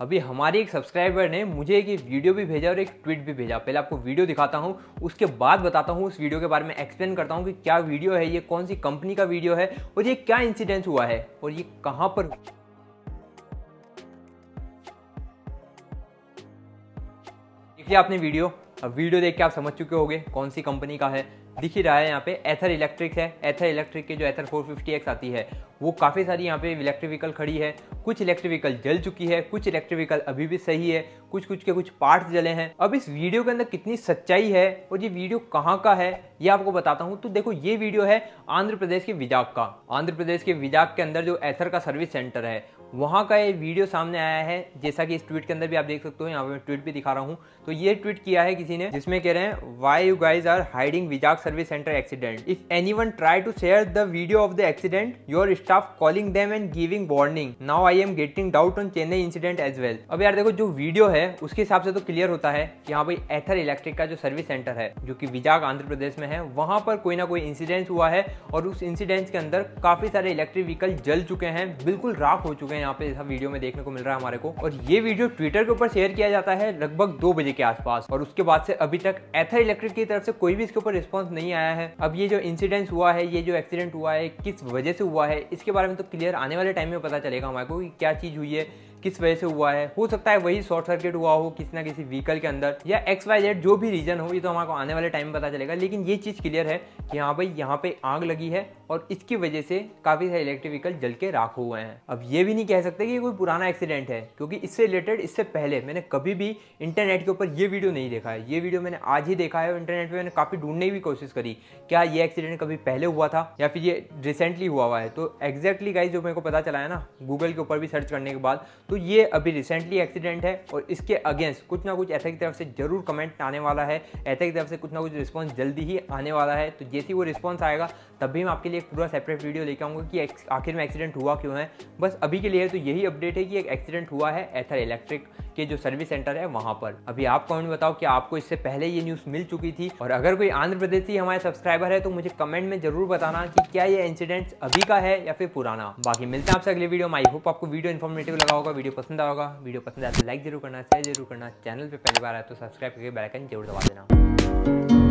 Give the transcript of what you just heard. अभी हमारी एक सब्सक्राइबर ने मुझे एक वीडियो भी भेजा और एक ट्वीट भी भेजा। पहले आपको वीडियो दिखाता हूँ, उसके बाद बताता हूँ उस वीडियो के बारे में, एक्सप्लेन करता हूँ कि क्या वीडियो है, ये कौन सी कंपनी का वीडियो है और ये क्या इंसिडेंस हुआ है और ये कहाँ पर। देख लिया आपने वीडियो, अब वीडियो देख के आप समझ चुके होंगे कौन सी कंपनी का है। दिख ही रहा है यहाँ पे एथर इलेक्ट्रिक है। एथर इलेक्ट्रिक के जो एथर 450X आती है वो काफ़ी सारी यहाँ पे इलेक्ट्रिक व्हीकल खड़ी है। कुछ इलेक्ट्रिक व्हीकल जल चुकी है, कुछ इलेक्ट्रिक व्हीकल अभी भी सही है, कुछ के पार्ट्स जले हैं। अब इस वीडियो के अंदर कितनी सच्चाई है और ये वीडियो कहाँ का है ये आपको बताता हूँ। तो देखो, ये वीडियो है आंध्र प्रदेश के विजाग का। आंध्र प्रदेश के विजाग के अंदर जो एथर का सर्विस सेंटर है वहाँ का ये वीडियो सामने आया है। जैसा कि इस ट्वीट के अंदर भी आप देख सकते हो, यहाँ पे मैं ट्वीट भी दिखा रहा हूँ। तो ये ट्वीट किया है किसी ने जिसमें कह रहे हैं, why you guys are hiding Vizag service centre accident. If anyone try to share the video of the accident, your staff calling them and giving warning. Now I am getting doubt on Chennai incident as well. अब यार देखो, जो video है उसके हिसाब से तो clear होता है कि हाँ भाई, एथर इलेक्ट्रिक का जो सर्विस सेंटर है जो कि विजाग आंध्र प्रदेश में है, वहाँ पर कोई ना कोई इंसिडेंट हुआ है और उस इंसिडेंट के अंदर काफी सारे इलेक्ट्रिक व्हीकल जल चुके हैं, बिल्कुल राख हो चुके हैं। यहाँ पे वीडियो में देखने को मिल रहा है हमारे को। और ये वीडियो ट्विटर के ऊपर शेयर किया जाता है लगभग 2 बजे के आसपास और उसके बाद से अभी तक एथर इलेक्ट्रिक की तरफ से कोई भी इसके ऊपर रिस्पॉन्स नहीं आया है। अब ये जो इंसिडेंट हुआ है, ये जो एक्सीडेंट हुआ है, किस वजह से हुआ है, इसके बारे में तो क्लियर आने वाले टाइम में पता चलेगा हमारे को कि क्या चीज हुई है, किस वजह से हुआ है। हो सकता है वही शॉर्ट सर्किट हुआ हो किसी ना किसी व्हीकल के अंदर या XYZ जो भी रीजन हो, ये तो हमारे को आने वाले टाइम में पता चलेगा। लेकिन ये चीज़ क्लियर है कि हाँ भाई, यहाँ पे आग लगी है और इसकी वजह से काफ़ी सारे इलेक्ट्रिक व्हीकल जल के राख हुए हैं। अब ये भी नहीं कह सकते कि ये कोई पुराना एक्सीडेंट है क्योंकि इससे रिलेटेड इससे पहले मैंने कभी भी इंटरनेट के ऊपर ये वीडियो नहीं देखा है। ये वीडियो मैंने आज ही देखा है और इंटरनेट पर मैंने काफ़ी ढूंढने की कोशिश करी, क्या ये एक्सीडेंट कभी पहले हुआ था या फिर ये रिसेंटली हुआ है। तो एक्जैक्टली गाइज जो मेरे को पता चला है ना, गूगल के ऊपर भी सर्च करने के बाद, तो ये अभी रिसेंटली एक्सीडेंट है और इसके अगेंस्ट कुछ ना कुछ एथर की तरफ से जरूर कमेंट आने वाला है। एथर की तरफ से कुछ ना कुछ रिस्पांस जल्दी ही आने वाला है। तो जैसे ही वो रिस्पांस आएगा तभी मैं आपके लिए एक पूरा सेपरेट वीडियो लेके आऊँगा कि आखिर में एक्सीडेंट हुआ क्यों है। बस अभी के लिए तो यही अपडेट है कि एक एक्सीडेंट हुआ है एथर इलेक्ट्रिक के जो सर्विस सेंटर है वहाँ पर। अभी आप कमेंट बताओ कि आपको इससे पहले ये न्यूज़ मिल चुकी थी, और अगर कोई आंध्र प्रदेश से हमारे सब्सक्राइबर है तो मुझे कमेंट में जरूर बताना कि क्या ये इंसिडेंट अभी का है या फिर पुराना। बाकी मिलते हैं आपसे अगले वीडियो में। आई होप आपको वीडियो इन्फॉर्मेटिव लगा होगा, वीडियो पसंद आया होगा। वीडियो पसंद आए तो लाइक जरूर करना, शेयर जरूर करना। चैनल पर पहली बार आए तो सब्सक्राइब करके बेल आइकन जरूर दबा देना।